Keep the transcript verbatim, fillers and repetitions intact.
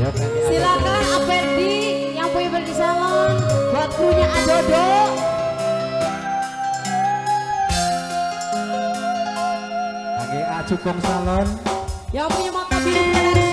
Silakan Aperdi yang punya Aperdi Salon buat krunya Adodo. Oke, Acukong Salon yang punya mata biru.